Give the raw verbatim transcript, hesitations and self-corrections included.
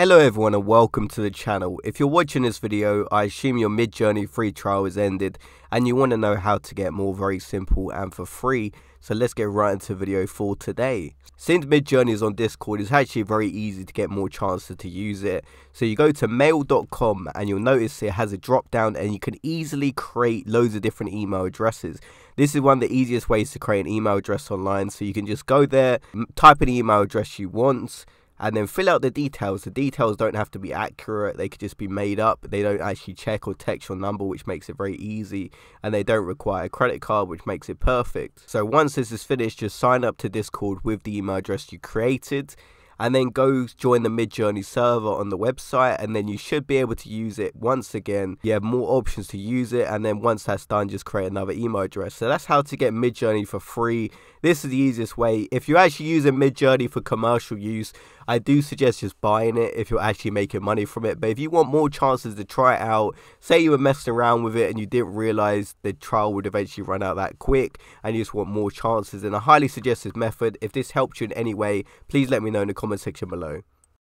Hello everyone and welcome to the channel. If you're watching this video, I assume your Midjourney free trial has ended and you want to know how to get more very simple and for free. So let's get right into video for today. Since Midjourney is on Discord, it's actually very easy to get more chances to use it. So you go to mail dot com and you'll notice it has a drop down and you can easily create loads of different email addresses. This is one of the easiest ways to create an email address online. So you can just go there, type an email address you want, and then fill out the details. The details don't have to be accurate. They could just be made up. They don't actually check or text your number, which makes it very easy. And they don't require a credit card, which makes it perfect. So once this is finished, just sign up to Discord with the email address you created. And then go join the Midjourney server on the website, and then you should be able to use it once again. You have more options to use it, and then once that's done, just create another email address. So that's how to get Midjourney for free. This is the easiest way. If you're actually using Midjourney for commercial use, I do suggest just buying it if you're actually making money from it. But if you want more chances to try it out, say you were messing around with it and you didn't realize the trial would eventually run out that quick, and you just want more chances, then I highly suggest this method. If this helped you in any way, please let me know in the comments section below.